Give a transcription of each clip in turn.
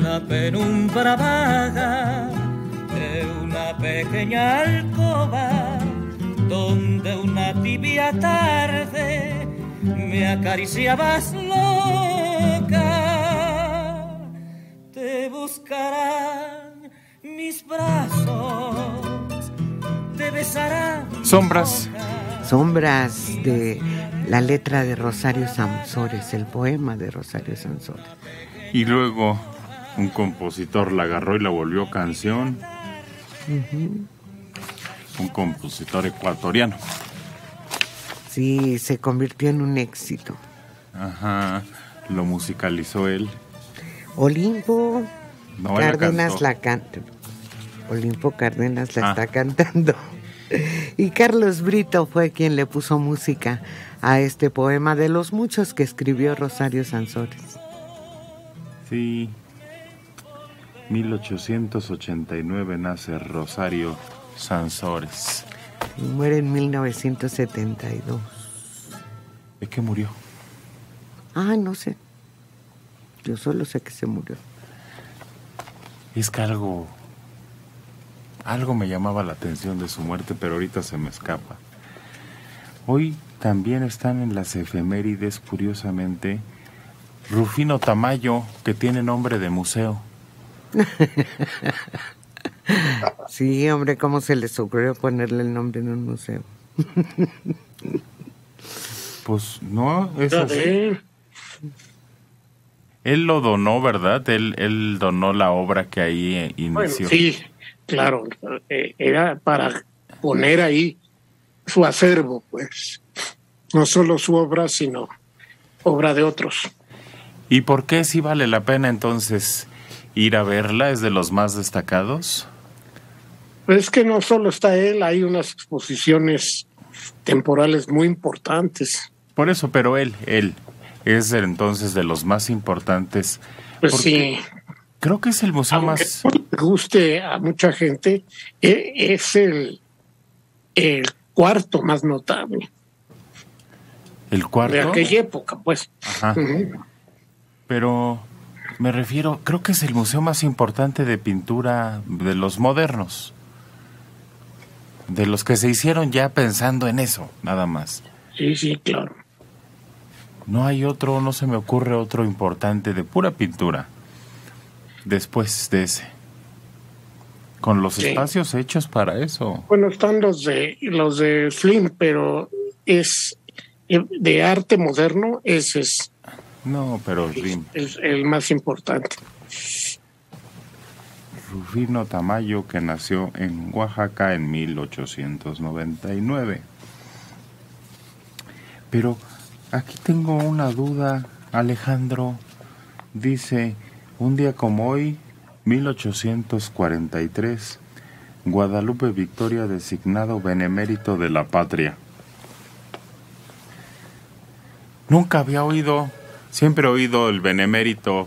una penumbra vaga de una pequeña alcoba, donde una tibia tarde me acariciabas loca. Te buscarán mis brazos, te besarán mis sombras. Sombras de la letra de Rosario Sansores, el poema de Rosario Sansores. Y luego un compositor la agarró y la volvió canción. Uh-huh. Un compositor ecuatoriano. Sí, se convirtió en un éxito. Ajá, lo musicalizó él. Olimpo Cárdenas la canta. Olimpo Cárdenas la está cantando. Y Carlos Brito fue quien le puso música a este poema de los muchos que escribió Rosario Sansores. Sí, 1889 nace Rosario Sansores. Y muere en 1972. ¿De qué murió? Ah, no sé. Yo solo sé que se murió. Es que algo me llamaba la atención de su muerte, pero ahorita se me escapa. Hoy también están en las efemérides, curiosamente, Rufino Tamayo, que tiene nombre de museo. Sí, hombre, ¿cómo se les ocurrió ponerle el nombre en un museo? Pues no, es así. Él lo donó, ¿verdad? Él donó la obra que ahí inició. Bueno, sí, claro, era para poner ahí su acervo, pues. No solo su obra, sino obra de otros. ¿Y por qué sí vale la pena entonces ir a verla? ¿Es de los más destacados? Es que no solo está él, hay unas exposiciones temporales muy importantes. Por eso, pero él es entonces de los más importantes. Pues sí. Creo que es el museo más... Aunque no guste a mucha gente, es el cuarto más notable. ¿El cuarto? De aquella época, pues. Ajá. Uh-huh. Pero... me refiero, creo que es el museo más importante de pintura de los modernos. De los que se hicieron ya pensando en eso, nada más. Sí, sí, claro. No hay otro, no se me ocurre otro importante de pura pintura. Después de ese. Con los espacios hechos para eso. Bueno, están los de Flynn, pero es de arte moderno, ese es... No, pero Rufino. Es el más importante. Rufino Tamayo, que nació en Oaxaca en 1899. Pero aquí tengo una duda, Alejandro. Dice, un día como hoy, 1843, Guadalupe Victoria designado benemérito de la patria. Nunca había oído... Siempre he oído el benemérito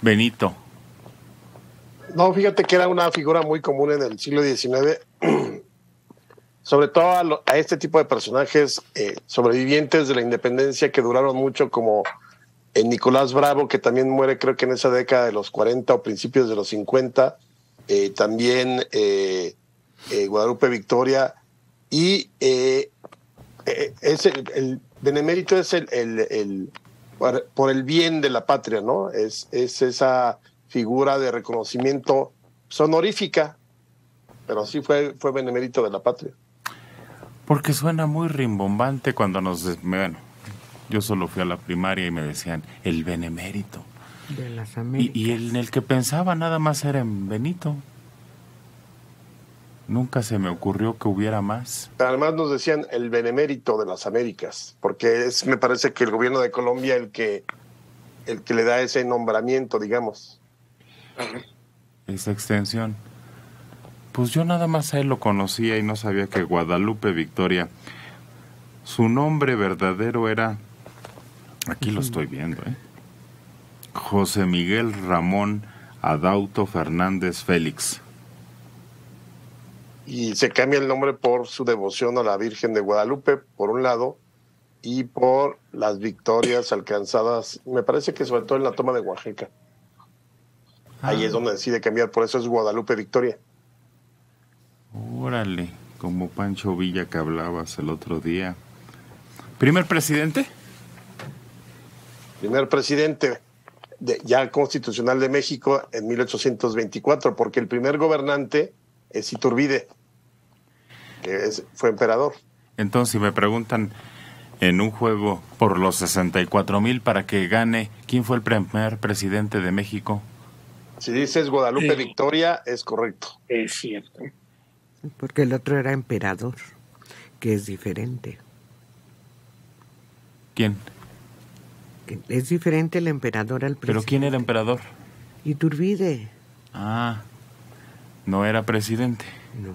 Benito. No, fíjate que era una figura muy común en el siglo XIX, sobre todo a este tipo de personajes sobrevivientes de la independencia que duraron mucho, como Nicolás Bravo, que también muere creo que en esa década de los 40 o principios de los 50, también Guadalupe Victoria, y es el benemérito es el por el bien de la patria, ¿no? Es esa figura de reconocimiento honorífica, pero sí fue benemérito de la patria. Porque suena muy rimbombante cuando bueno, yo solo fui a la primaria y me decían el benemérito de las Américas. Y en el que pensaba nada más era en Benito. Nunca se me ocurrió que hubiera más. Además nos decían el benemérito de las Américas, porque me parece que el gobierno de Colombia el que le da ese nombramiento, digamos. Esa extensión. Pues yo nada más a él lo conocía y no sabía que Guadalupe Victoria, su nombre verdadero era, aquí lo estoy viendo, José Miguel Ramón Adauto Fernández Félix. Y se cambia el nombre por su devoción a la Virgen de Guadalupe, por un lado, y por las victorias alcanzadas, me parece que sobre todo en la toma de Oaxaca. Ahí es donde decide cambiar, por eso es Guadalupe Victoria. Órale, como Pancho Villa que hablabas el otro día. ¿Primer presidente? Primer presidente ya constitucional de México en 1824, porque el primer gobernante es Iturbide, que fue emperador. Entonces, si me preguntan en un juego por los 64,000 para que gane, ¿quién fue el primer presidente de México? Si dices Guadalupe Victoria, es correcto. Es cierto. Porque el otro era emperador, que es diferente. ¿Quién? Es diferente el emperador al presidente. ¿Pero quién era emperador? Iturbide. Ah, no era presidente. No.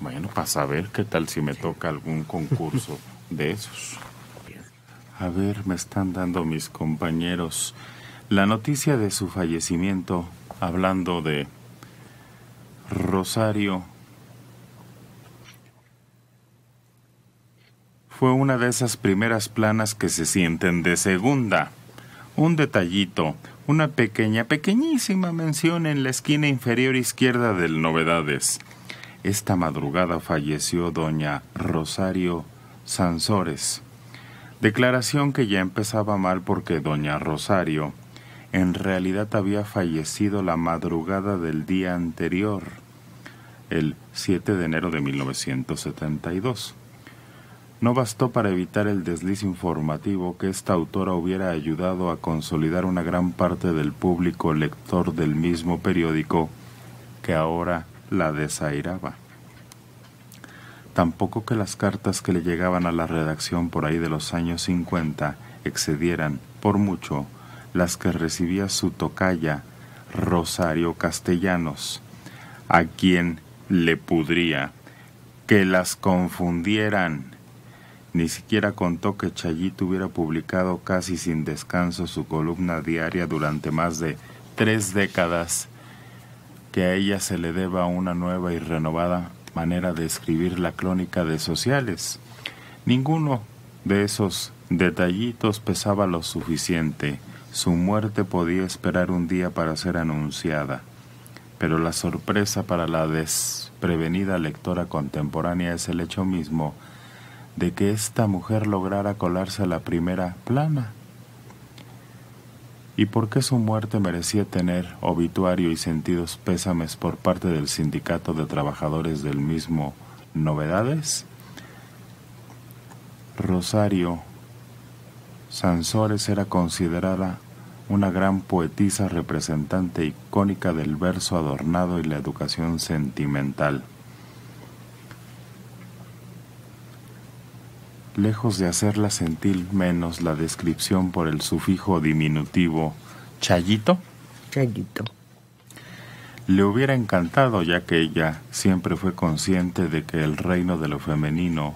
Bueno, para saber qué tal si me toca algún concurso de esos. A ver, me están dando mis compañeros la noticia de su fallecimiento, hablando de Rosario. Fue una de esas primeras planas que se sienten de segunda. Un detallito, una pequeñísima mención en la esquina inferior izquierda del Novedades. Esta madrugada falleció doña Rosario Sansores. Declaración que ya empezaba mal porque doña Rosario en realidad había fallecido la madrugada del día anterior, el 7 de enero de 1972. No bastó para evitar el desliz informativo que esta autora hubiera ayudado a consolidar una gran parte del público lector del mismo periódico que ahora la desairaba. Tampoco que las cartas que le llegaban a la redacción por ahí de los años 50 excedieran, por mucho, las que recibía su tocaya, Rosario Castellanos, a quien le pudría que las confundieran. Ni siquiera contó que Chayito hubiera publicado casi sin descanso su columna diaria durante más de 3 décadas, que a ella se le deba una nueva y renovada manera de escribir la crónica de sociales. Ninguno de esos detallitos pesaba lo suficiente. Su muerte podía esperar un día para ser anunciada, pero la sorpresa para la desprevenida lectora contemporánea es el hecho mismo de que esta mujer lograra colarse a la primera plana. ¿Y por qué su muerte merecía tener obituario y sentidos pésames por parte del Sindicato de Trabajadores del mismo Novedades? Rosario Sansores era considerada una gran poetisa, representante icónica del verso adornado y la educación sentimental. Lejos de hacerla sentir menos la descripción por el sufijo diminutivo Chayito, le hubiera encantado, ya que ella siempre fue consciente de que el reino de lo femenino,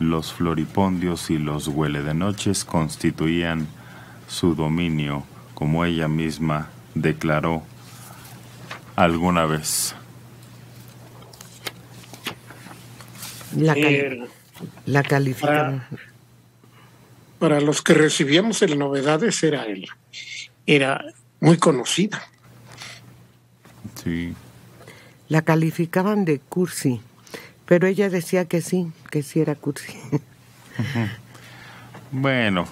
los floripondios y los hueledenoches constituían su dominio, como ella misma declaró alguna vez. La calificaron. Para los que recibíamos el Novedades era él. Era muy conocida. Sí. La calificaban de cursi, pero ella decía que sí era cursi. Bueno,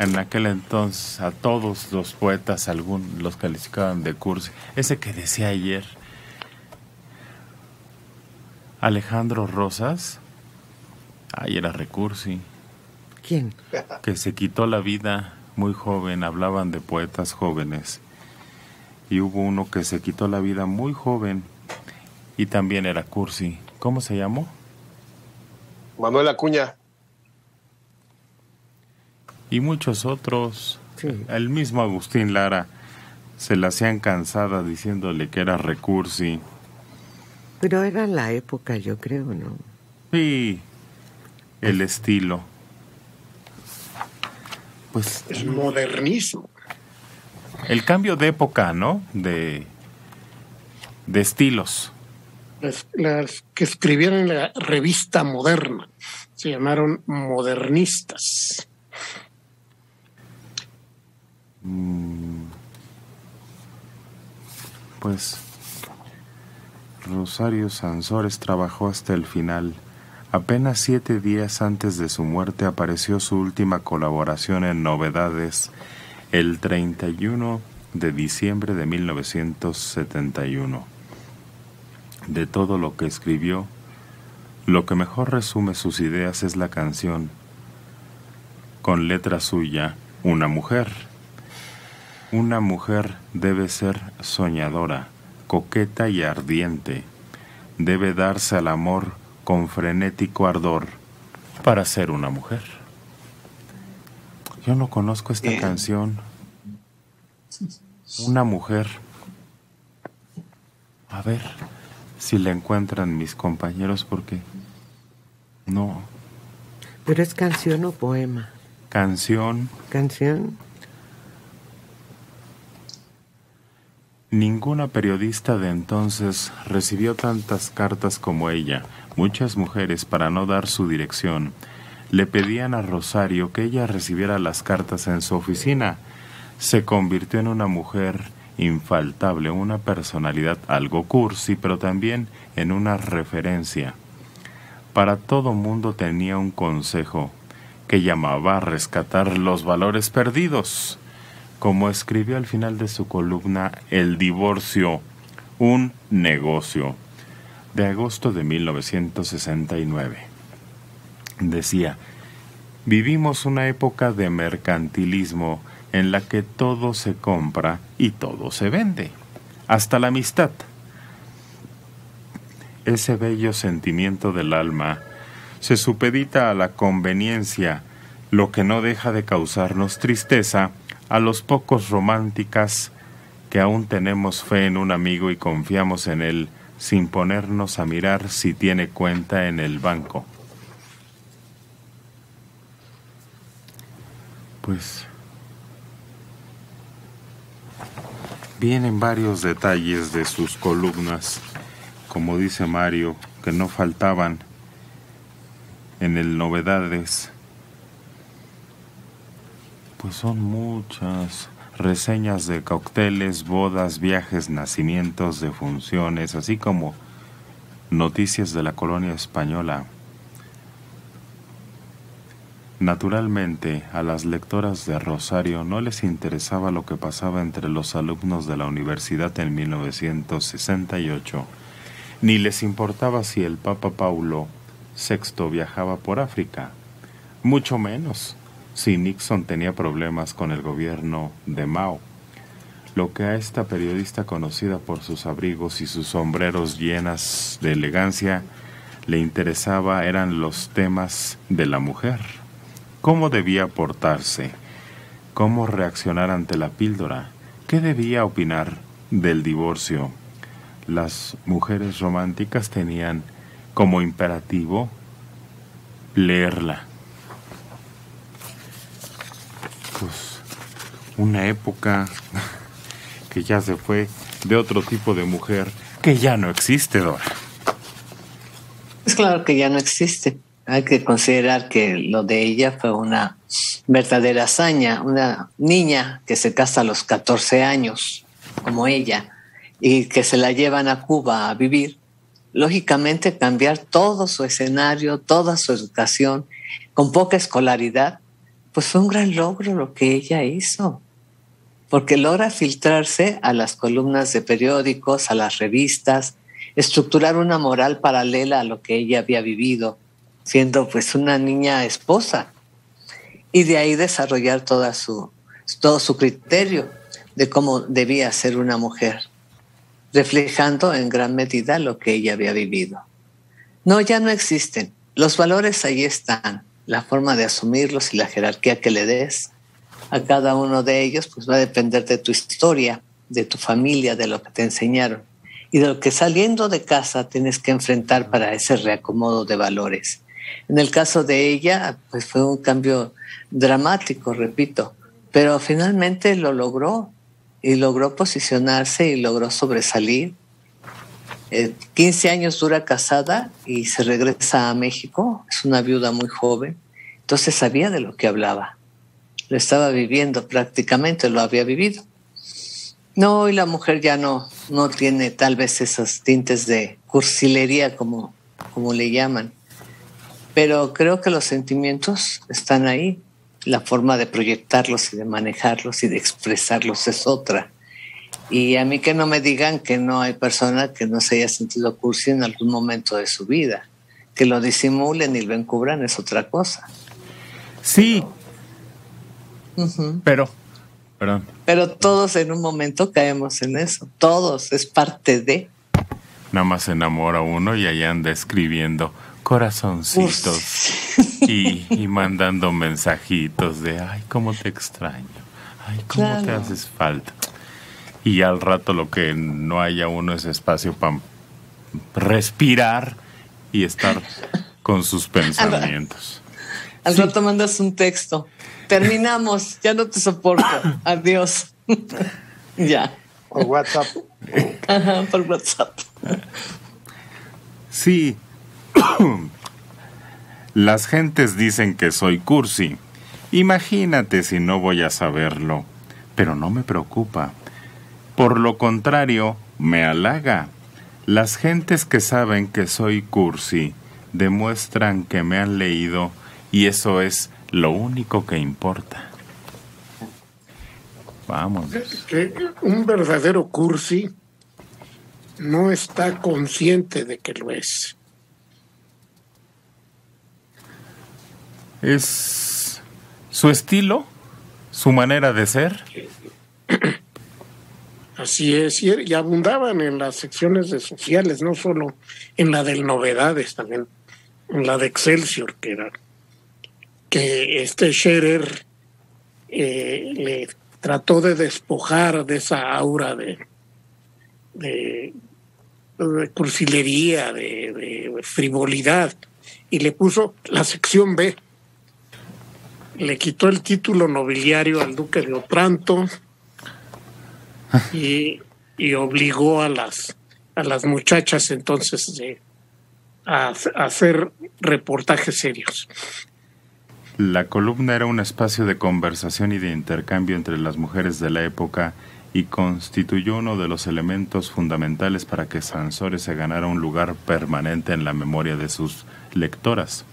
en aquel entonces a todos los poetas algunos los calificaban de cursi. Ese que decía ayer Alejandro Rosas. Ay, era recursi. ¿Quién? Que se quitó la vida muy joven. Hablaban de poetas jóvenes. Y hubo uno que se quitó la vida muy joven y también era cursi. ¿Cómo se llamó? Manuel Acuña. Y muchos otros. Sí. El mismo Agustín Lara. Se la hacían cansada diciéndole que era recursi. Pero era la época, yo creo, ¿no? Sí. El estilo. Pues el modernismo. El cambio de época, ¿no? De estilos. Las que escribían en la revista Moderna se llamaron modernistas. pues Rosario Sansores trabajó hasta el final. Apenas 7 días antes de su muerte apareció su última colaboración en Novedades, el 31 de diciembre de 1971. De todo lo que escribió, lo que mejor resume sus ideas es la canción, con letra suya, Una mujer. Una mujer debe ser soñadora, coqueta y ardiente. Debe darse al amor con frenético ardor para ser una mujer. Yo no conozco esta canción. Una mujer. A ver si la encuentran mis compañeros, porque no. ¿Pero es canción o poema? Canción. Canción. Ninguna periodista de entonces recibió tantas cartas como ella. Muchas mujeres, para no dar su dirección, le pedían a Rosario que ella recibiera las cartas en su oficina. Se convirtió en una mujer infaltable, una personalidad algo cursi, pero también en una referencia. Para todo mundo tenía un consejo que llamaba a rescatar los valores perdidos. Como escribió al final de su columna, El divorcio, un negocio, de agosto de 1969. Decía, vivimos una época de mercantilismo en la que todo se compra y todo se vende, hasta la amistad. Ese bello sentimiento del alma se supedita a la conveniencia, lo que no deja de causarnos tristeza a los pocos románticas que aún tenemos fe en un amigo y confiamos en él sin ponernos a mirar si tiene cuenta en el banco. Pues vienen varios detalles de sus columnas, como dice Mario, que no faltaban en el Novedades. Pues son muchas reseñas de cócteles, bodas, viajes, nacimientos, defunciones, así como noticias de la colonia española. Naturalmente, a las lectoras de Rosario no les interesaba lo que pasaba entre los alumnos de la universidad en 1968, ni les importaba si el Papa Paulo VI viajaba por África, mucho menos si Nixon tenía problemas con el gobierno de Mao. Lo que a esta periodista, conocida por sus abrigos y sus sombreros llenas de elegancia, le interesaba eran los temas de la mujer. ¿Cómo debía portarse? ¿Cómo reaccionar ante la píldora? ¿Qué debía opinar del divorcio? Las mujeres románticas tenían como imperativo leerla. Pues una época que ya se fue, de otro tipo de mujer que ya no existe, Dora. Pues claro que ya no existe. Hay que considerar que lo de ella fue una verdadera hazaña, una niña que se casa a los 14 años, como ella, y que se la llevan a Cuba a vivir. Lógicamente, cambiar todo su escenario, toda su educación, con poca escolaridad, pues fue un gran logro lo que ella hizo, porque logra filtrarse a las columnas de periódicos, a las revistas, estructurar una moral paralela a lo que ella había vivido, siendo pues una niña esposa, y de ahí desarrollar todo su criterio de cómo debía ser una mujer, reflejando en gran medida lo que ella había vivido. No, ya no existen. Los valores ahí están. La forma de asumirlos y la jerarquía que le des a cada uno de ellos pues va a depender de tu historia, de tu familia, de lo que te enseñaron y de lo que saliendo de casa tienes que enfrentar para ese reacomodo de valores. En el caso de ella, pues fue un cambio dramático, repito, pero finalmente lo logró y logró posicionarse y logró sobresalir. 15 años dura casada y se regresa a México. Es una viuda muy joven. Entonces sabía de lo que hablaba. Lo estaba viviendo prácticamente, lo había vivido. No, y la mujer ya no tiene tal vez esos tintes de cursilería, como le llaman. Pero creo que los sentimientos están ahí. La forma de proyectarlos y de manejarlos y de expresarlos es otra. Y a mí que no me digan que no hay persona que no se haya sentido cursi en algún momento de su vida. Que lo disimulen y lo encubran es otra cosa. Sí. Pero todos en un momento caemos en eso. Todos, es parte de. Nada más se enamora uno y ahí anda escribiendo corazoncitos y mandando mensajitos de ay, cómo te extraño, ay, cómo te haces falta. Y al rato lo que no haya uno es espacio para respirar y estar con sus pensamientos. Al rato mandas un texto. Terminamos, ya no te soporto. Adiós. Ya. Por WhatsApp. Ajá, por WhatsApp. Sí. Las gentes dicen que soy cursi. Imagínate si no voy a saberlo. Pero no me preocupa. Por lo contrario, me halaga. Las gentes que saben que soy cursi demuestran que me han leído y eso es lo único que importa. Vamos. Un verdadero cursi no está consciente de que lo es. Es su estilo, su manera de ser. Así es, y abundaban en las secciones de sociales, no solo en la de novedades, también en la de Excelsior, que era que Scherer le trató de despojar de esa aura de cursilería, de frivolidad, y le puso la sección B. Le quitó el título nobiliario al duque de Otranto y obligó a las muchachas entonces a hacer reportajes serios. La columna era un espacio de conversación y de intercambio entre las mujeres de la época y constituyó uno de los elementos fundamentales para que Sansores se ganara un lugar permanente en la memoria de sus lectoras.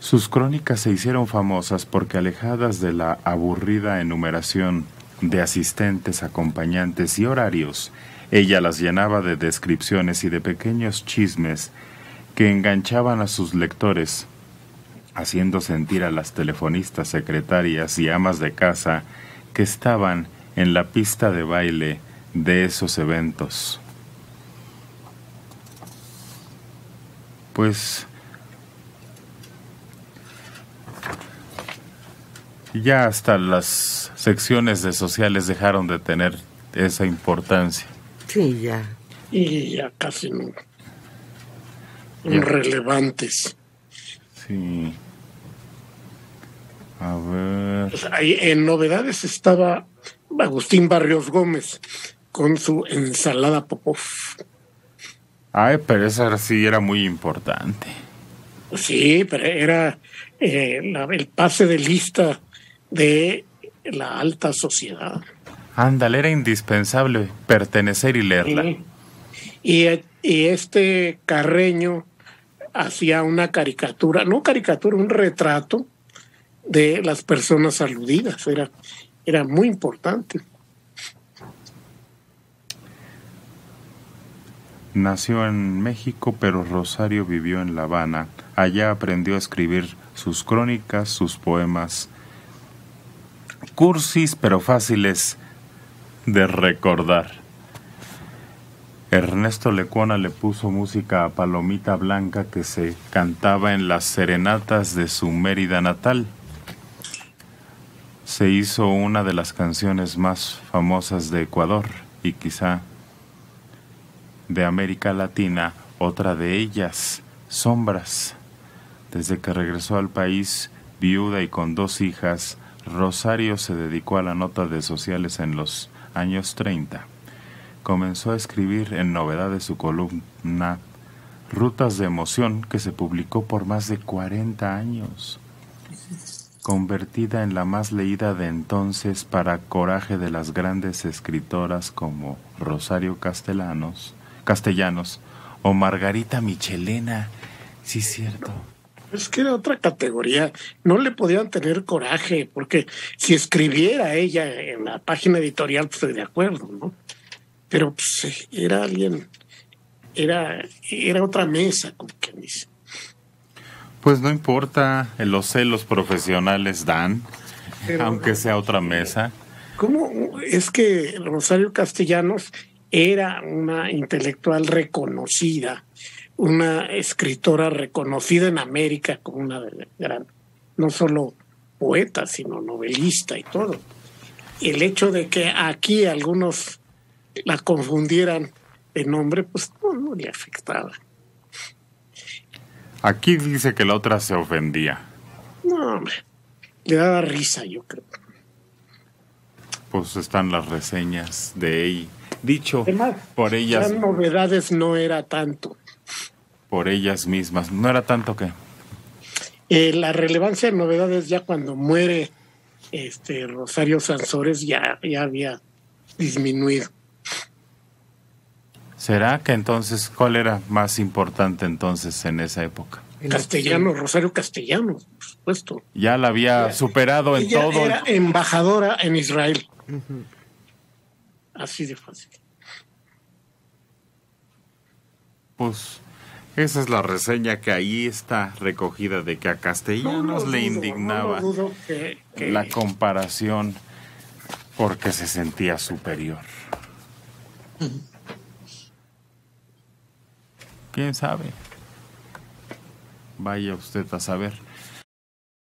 Sus crónicas se hicieron famosas porque, alejadas de la aburrida enumeración de asistentes, acompañantes y horarios, ella las llenaba de descripciones y de pequeños chismes que enganchaban a sus lectores, haciendo sentir a las telefonistas, secretarias y amas de casa que estaban en la pista de baile de esos eventos. Pues ya hasta las secciones de sociales dejaron de tener esa importancia. Sí, ya. Y ya casi no. Irrelevantes. Sí. A ver. Pues ahí, en novedades estaba Agustín Barrios Gómez con su ensalada Popov. Ay, pero esa sí era muy importante. Sí, pero era el pase de lista de la alta sociedad. Ándale, era indispensable pertenecer y leerla. Y este Carreño hacía una caricatura, no caricatura, un retrato de las personas aludidas. Era muy importante. Nació en México, pero Rosario vivió en La Habana. Allá aprendió a escribir sus crónicas, sus poemas cursis pero fáciles de recordar. Ernesto Lecuona le puso música a Palomita Blanca, que se cantaba en las serenatas de su Mérida natal. Se hizo una de las canciones más famosas de Ecuador y quizá de América Latina, otra de ellas, Sombras. Desde que regresó al país, viuda y con 2 hijas, Rosario se dedicó a la nota de sociales en los años 30. Comenzó a escribir en novedades su columna Rutas de Emoción, que se publicó por más de 40 años. convertida en la más leída de entonces para coraje de las grandes escritoras como Rosario Castellanos o Margarita Michelena. Sí, cierto. Es que era otra categoría, no le podían tener coraje, porque si escribiera ella en la página editorial, pues estoy de acuerdo, ¿no? Pero pues, era alguien, era otra mesa, como quien dice. Pues no importa, los celos profesionales dan, pero, aunque sea otra mesa. ¿Cómo es que Rosario Castellanos era una intelectual reconocida, una escritora reconocida en América como una de las grandes, no solo poeta, sino novelista y todo? El hecho de que aquí algunos la confundieran de nombre, pues no le afectaba. Aquí dice que la otra se ofendía. No, hombre, le daba risa, yo creo. Pues están las reseñas de ella. Dicho además, por ellas... Las novedades no era tanto. Por ellas mismas. ¿No era tanto qué? La relevancia de novedades ya cuando muere Rosario Sansores ya había disminuido. ¿Será que entonces cuál era más importante entonces en esa época? Castellanos, Rosario Castellanos, por supuesto. Ya la había superado en todo. Ella era embajadora en Israel. Uh-huh. Así de fácil. Pues esa es la reseña que ahí está recogida, de que a Castellanos le indignaba la comparación porque se sentía superior. Uh-huh. ¿Quién sabe? Vaya usted a saber.